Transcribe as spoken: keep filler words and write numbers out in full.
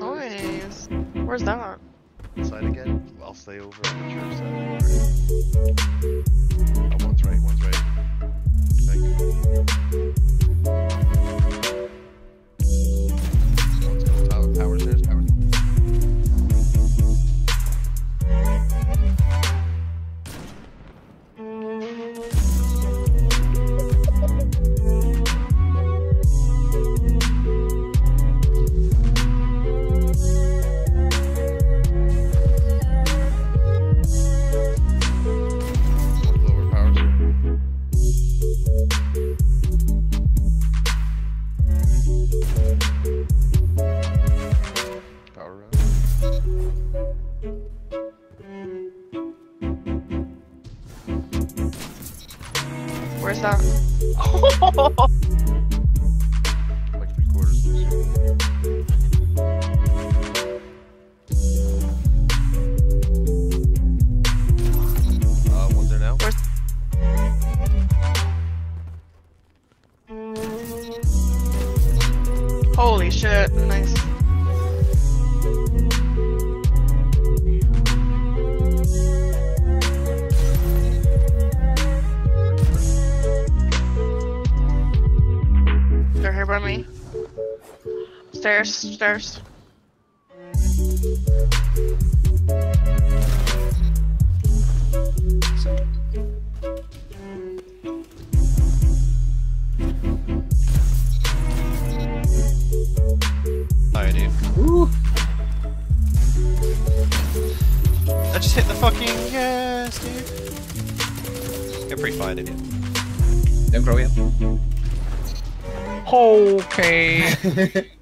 Nice. Where's that? Side again. I'll stay over on the church side. Oh, one's right, one's right. Thank you. Let's go, Tyler. Power's there. Power's Where's that? Like three quarters of this. Uh, one's there now. Where's holy shit, nice. By me. Stairs, stairs. Alright, dude. Woo. I just hit the fucking gas, dude. You're pretty fine, idiot. Don't grow yet. Okay.